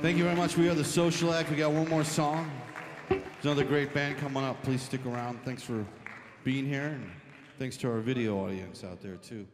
Thank you very much. We are The Social Act. We got one more song. There's another great band coming up. Please stick around. Thanks for being here. And thanks to our video audience out there, too.